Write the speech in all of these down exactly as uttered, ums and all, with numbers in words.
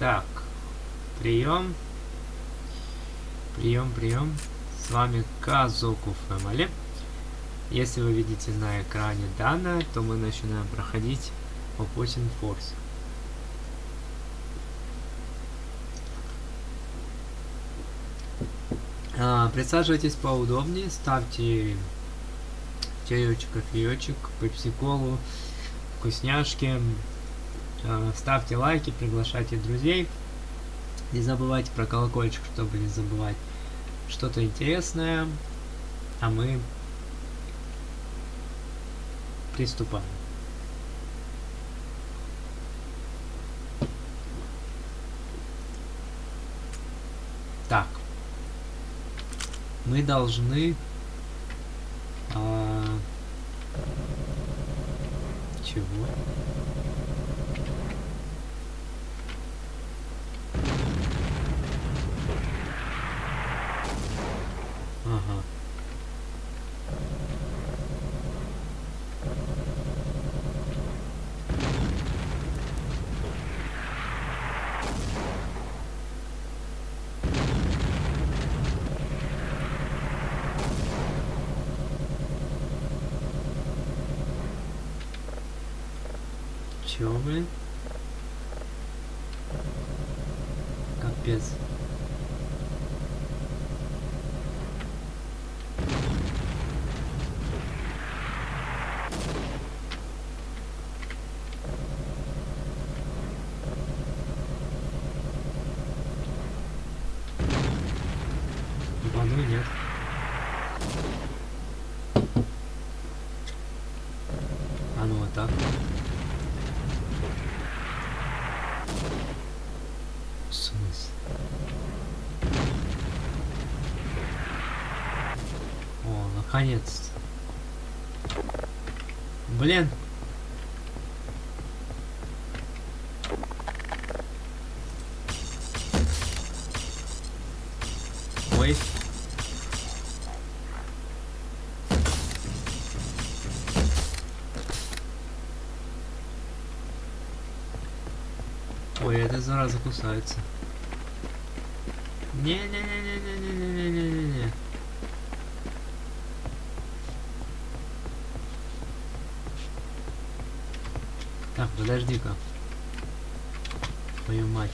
Так, прием. Прием, прием. С вами Kazoku Family. Если вы видите на экране данное, то мы начинаем проходить Opposing Force. А, присаживайтесь поудобнее, ставьте чаечек, кофеечек, пепси-колу, вкусняшки. Ставьте лайки, приглашайте друзей. Не забывайте про колокольчик, чтобы не забывать что-то интересное. А мы приступаем. Так. Мы должны... А... Чего? Ага. Чего, блин? Капец. Конец. Блин. Ой. Ой, эта зараза кусается. Не-не-не-не-не-не-не-не-не-не. Так, подожди-ка. Твою мать.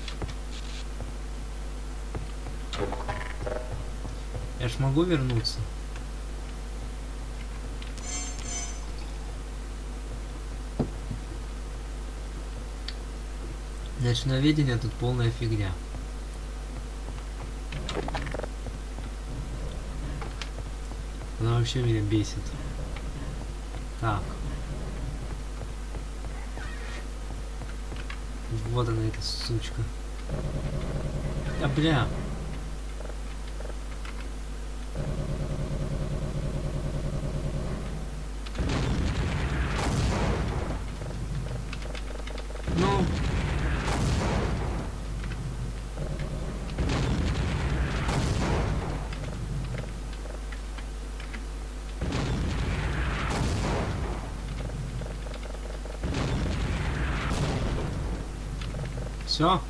Я ж могу вернуться? Ночновидение тут полная фигня. Она вообще меня бесит. Так. Вот она, эта сучка. Да бля. Ну. Все.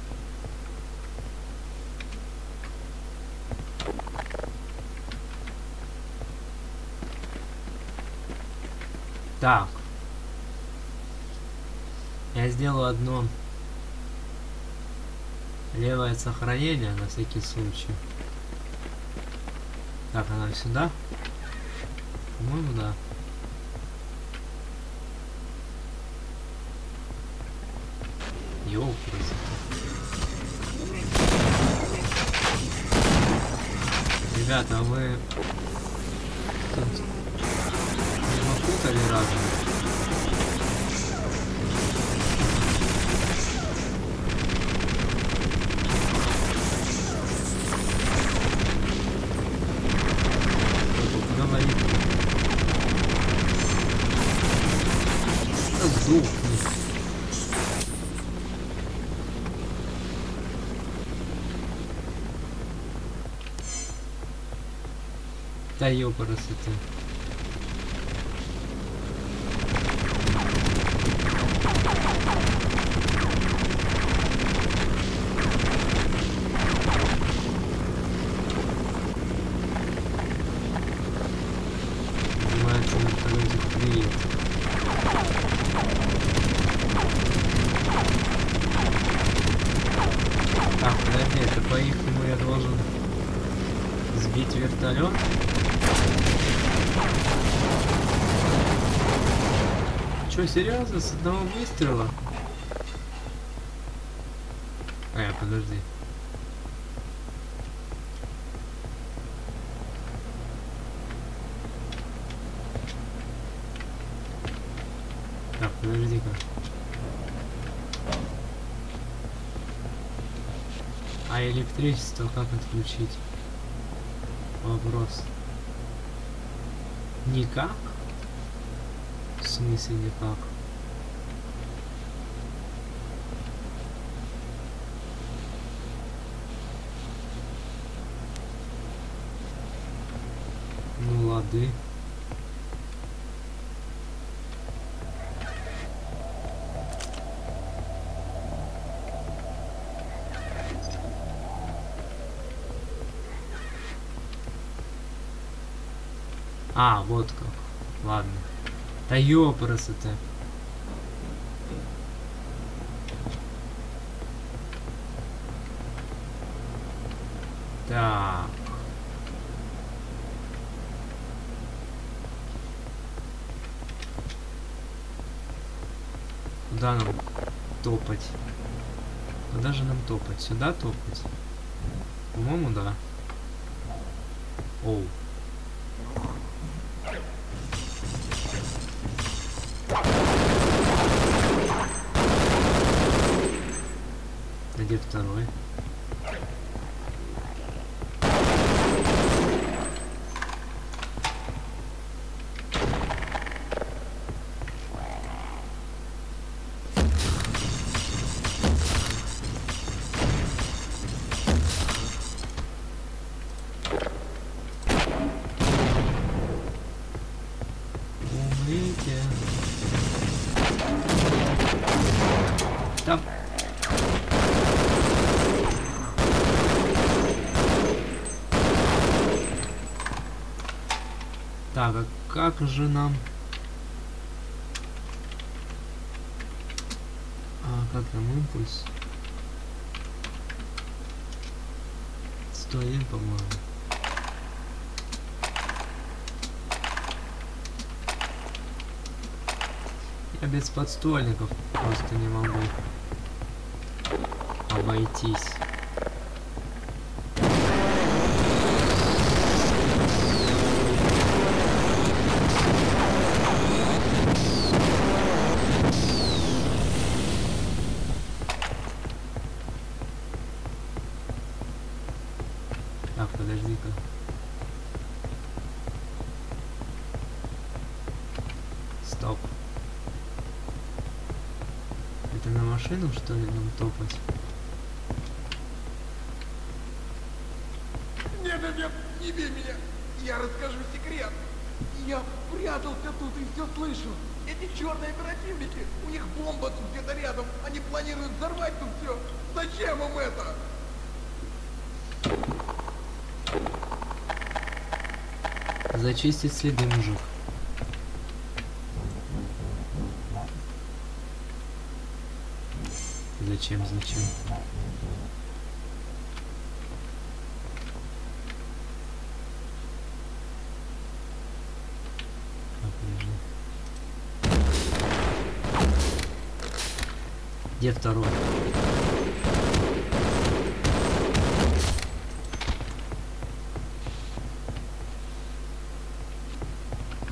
Так. Я сделаю одно левое сохранение на всякий случай. Так, она сюда? По-моему, да. Йоу, красота. Ребята, а вы... Тут не разом? Куда ловить? Это сдох. Да ёпарасы ты. я должен сбить вертолет. Че, серьезно? С одного выстрела? Э, подожди. Так, подожди-ка. А электричество как отключить? Вопрос. Никак? В смысле никак? Ну лады. А, вот как. Ладно. Да ёпрст-то. Так. Куда нам топать? Куда же нам топать? Сюда топать? По-моему, да. Оу. Где второй? Умрите. Там. Так, а как же нам... А, как нам импульс? сто один, по-моему. Я без подствольников просто не могу обойтись. Машину, что ли, нам топать? Нет, нет, нет, не бей меня! Я расскажу секрет! Я прятался тут и все слышу! Эти черные оперативники! У них бомба тут где-то рядом! Они планируют взорвать тут все! Зачем им это? Зачистить следы, мужик. Зачем, зачем? Где второй?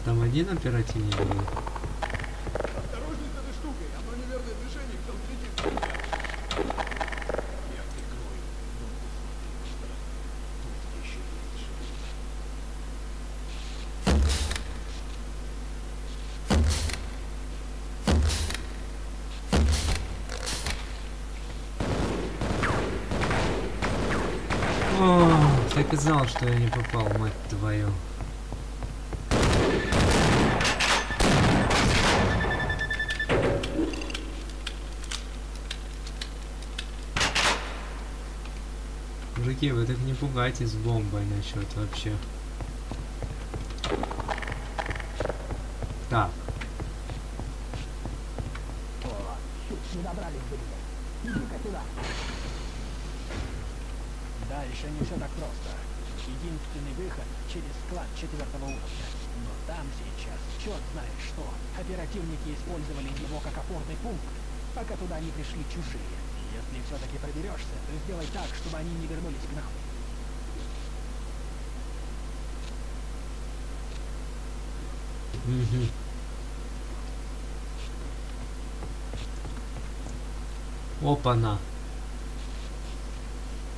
Там один оперативник был? Так и знал, что я не попал, мать твою. Мужики, вы так не пугайтесь с бомбой насчет вообще. Так. Дальше не все так просто. Единственный выход через склад четвертого уровня. Но там сейчас черт знает что. Оперативники использовали его как опорный пункт, пока туда не пришли чужие. Если все-таки проберешься, то сделай так, чтобы они не вернулись к нам. Mm-hmm. Опа-на.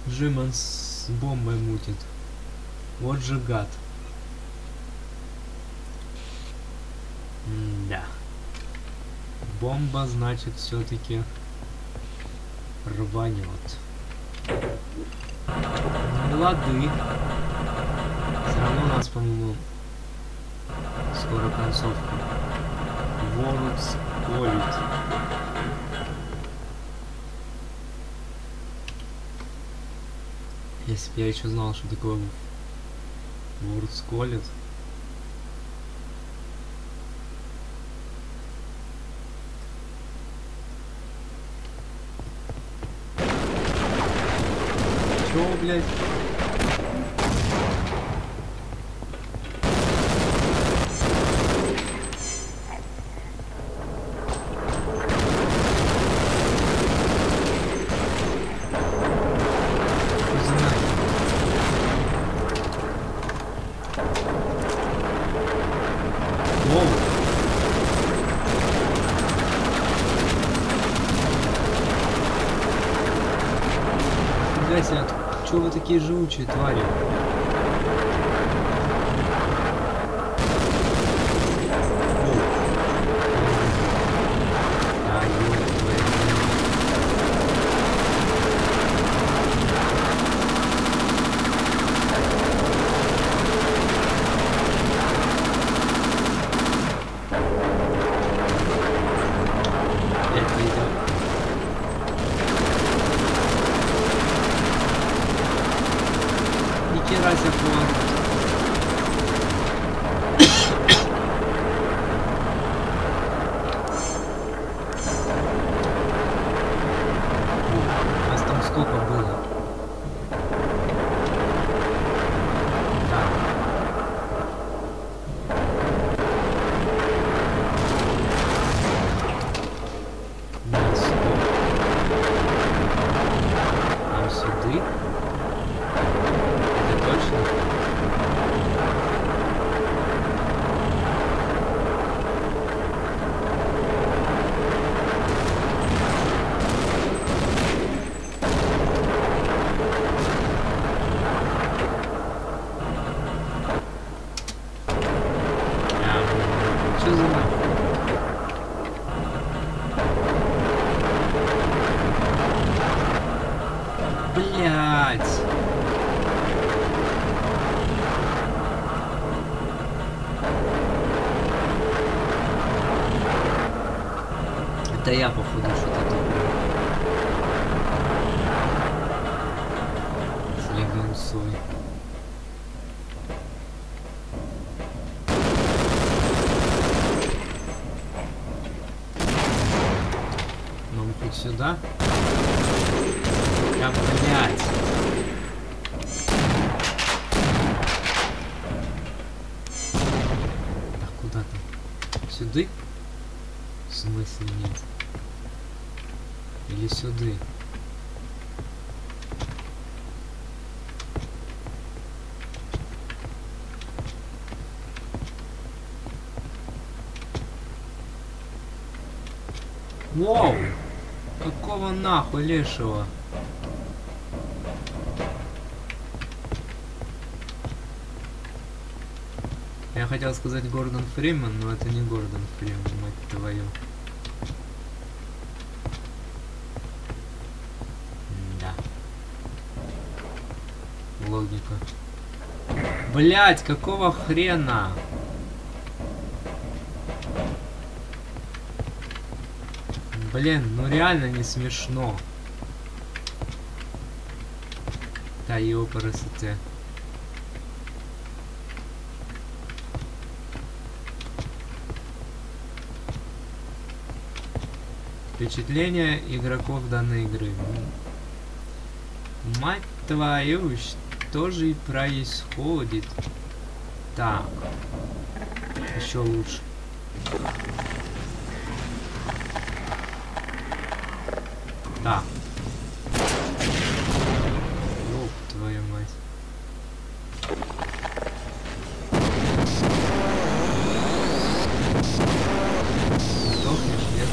Джимон с бомбой мутит. Вот же гад. М-да. Бомба, значит, все-таки рванет. Лады. Все равно у нас, по-моему, скоро концовка. Ворот сколит. Если бы я еще знал, что такое World's College. Чё, блядь? Чё вы такие живучие твари? Да я, походу, что-то такое. Слегнул свой. Нам тут сюда. Да, блядь. Да куда там? Сюда? В смысле нет? Или сюда. Воу! Какого нахуй лешего? Я хотел сказать Гордон Фримен, но это не Гордон Фримен, мать твою. Логика. Блять, какого хрена? Блин, ну реально не смешно. Да ёпарасоте. Впечатления игроков данной игры. Мать твою, что же происходит? Так. Еще лучше. Да. Ёб твою мать. Сдохнешь, нет?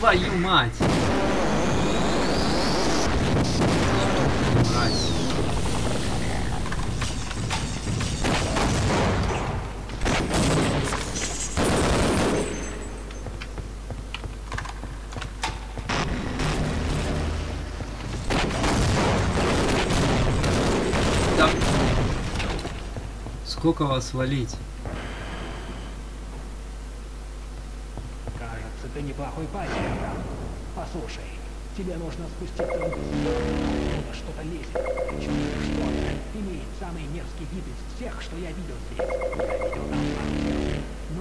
Твою мать! Сколько вас валить? Кажется, ты неплохой парень. Послушай, тебе нужно спуститься вниз. Что-то лезет. Чувствуешь, что он имеет самый мерзкий вид из всех, что я видел здесь. Я видел там.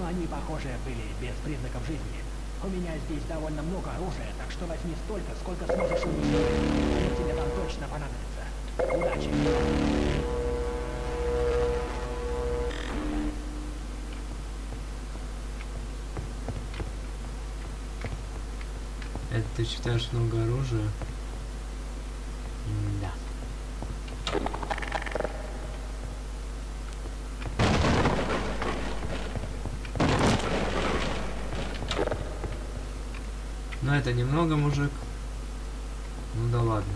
Но они, похоже, были без признаков жизни. У меня здесь довольно много оружия, так что возьми столько, сколько сможешь уничтожить. Они тебе там точно понадобятся. Удачи! Ты считаешь много оружия? Да. Но это немного, мужик. Ну да ладно.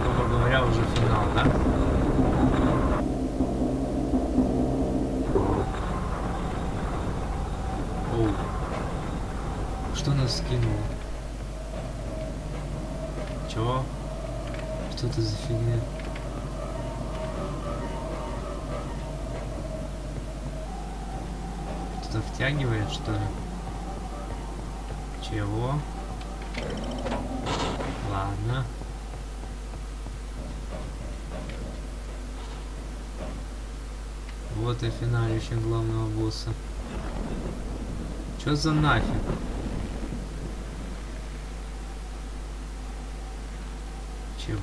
Грубо говоря, уже финал, да? Что нас скинуло? Чего? Что это за фигня? Что-то втягивает, что ли? Чего? Ладно. Вот и финалище главного босса. Чё за нафиг?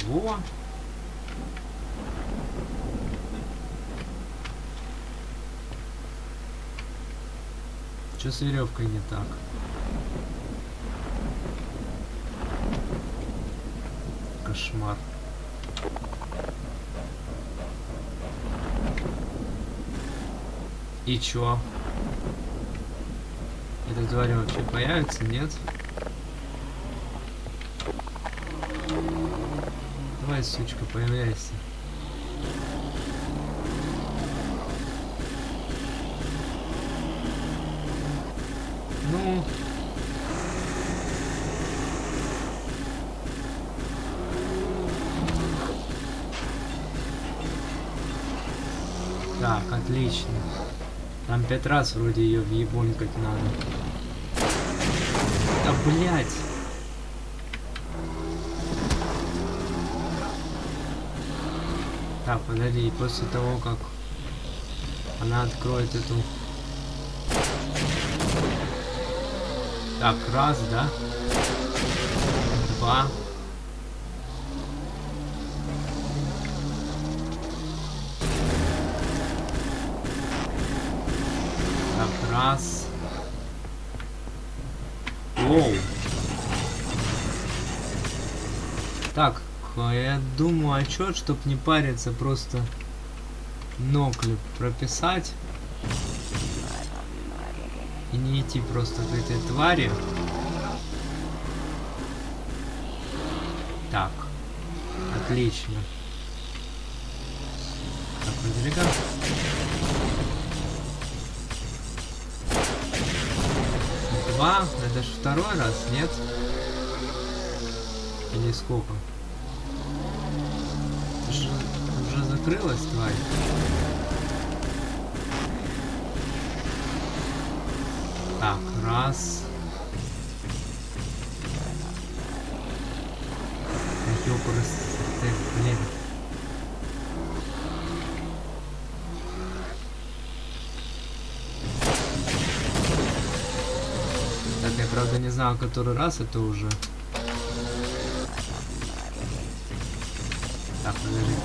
Чего? Что с веревкой не так? Кошмар. И чё? Эта тварь вообще появится, нет? Давай, сучка, появляйся. Ну. Так, отлично. Там пять раз вроде ее въебонькать надо. Да блять! Так, подожди, после того, как она откроет эту... Так, раз, да? Два. Так, раз. Оу. Так. Я думаю, отчет, чтобы не париться, просто ноклип прописать и не идти просто к этой твари. Так, отлично. Так, выдвигай. Два, это же второй раз, нет? Или сколько? Открылась тварь. Так, раз. Ёпрст, ты, блин. Так, я правда не знаю, который раз это уже. Так, подожди.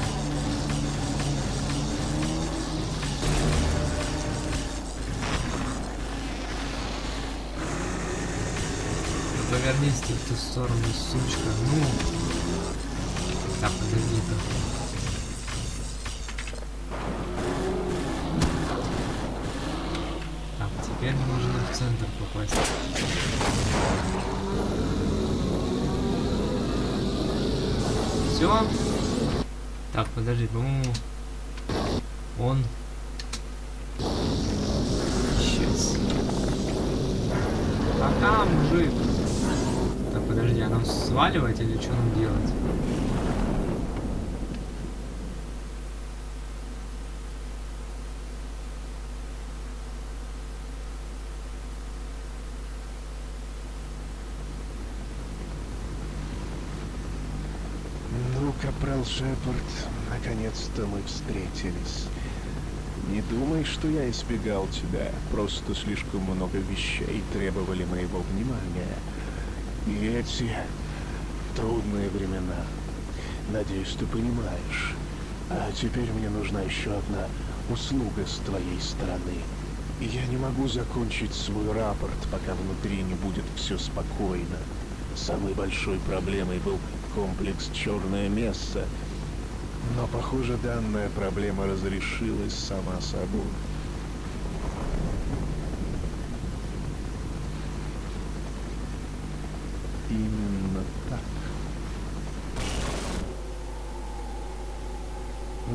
Повернись ты в ту сторону, сучка. Ну. Так, подожди-то. Теперь нужно в центр попасть. Все. Так, подожди, по-моему, он сейчас. А там мужик. Так, подожди, а нам сваливать или что нам делать? Капрал Шепард, наконец-то мы встретились. Не думай, что я избегал тебя. Просто слишком много вещей требовали моего внимания. И эти трудные времена. Надеюсь, ты понимаешь. А теперь мне нужна еще одна услуга с твоей стороны. И я не могу закончить свой рапорт, пока внутри не будет все спокойно. Самой большой проблемой был комплекс «Черное место». Но, похоже, данная проблема разрешилась сама собой. Именно так.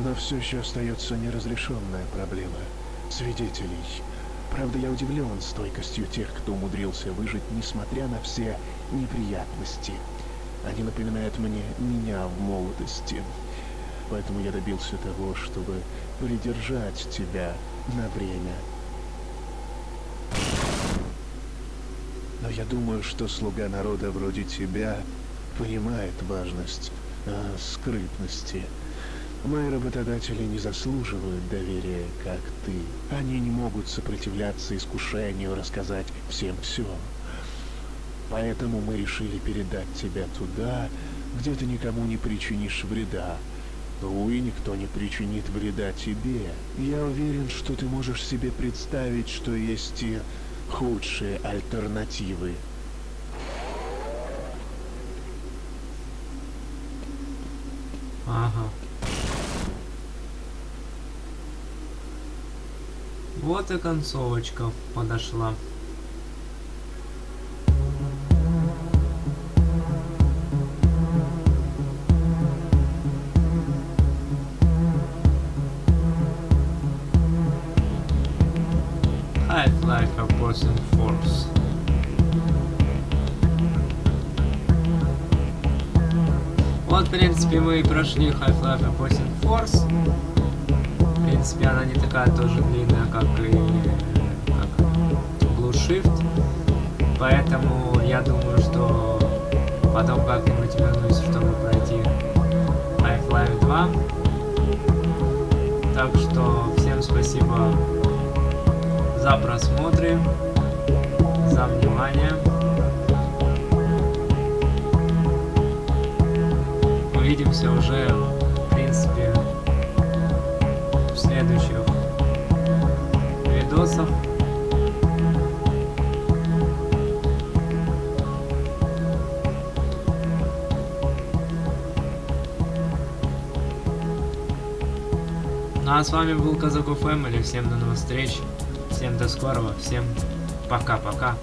Но все еще остается неразрешенная проблема свидетелей. Правда, я удивлен стойкостью тех, кто умудрился выжить, несмотря на все неприятности. Они напоминают мне меня в молодости. Поэтому я добился того, чтобы придержать тебя на время. Но я думаю, что слуга народа вроде тебя понимает важность э, скрытности. Мои работодатели не заслуживают доверия, как ты. Они не могут сопротивляться искушению рассказать всем все. Поэтому мы решили передать тебя туда, где ты никому не причинишь вреда. Ну и никто не причинит вреда тебе. Я уверен, что ты можешь себе представить, что есть и худшие альтернативы. Ага. Вот и концовочка подошла. Half-Life Opposing Force. Вот, в принципе, мы и прошли Half-Life Opposing Force. В принципе, она не такая тоже длинная, как и как Blue Shift. Поэтому я думаю, что потом как-нибудь вернусь, чтобы пройти Half-Life два. Так что всем спасибо за просмотры, за внимание. Увидимся уже, в принципе, в следующих видосах. Ну а с вами был Kazoku Family. Всем до новых встреч. Всем до скорого, всем пока-пока.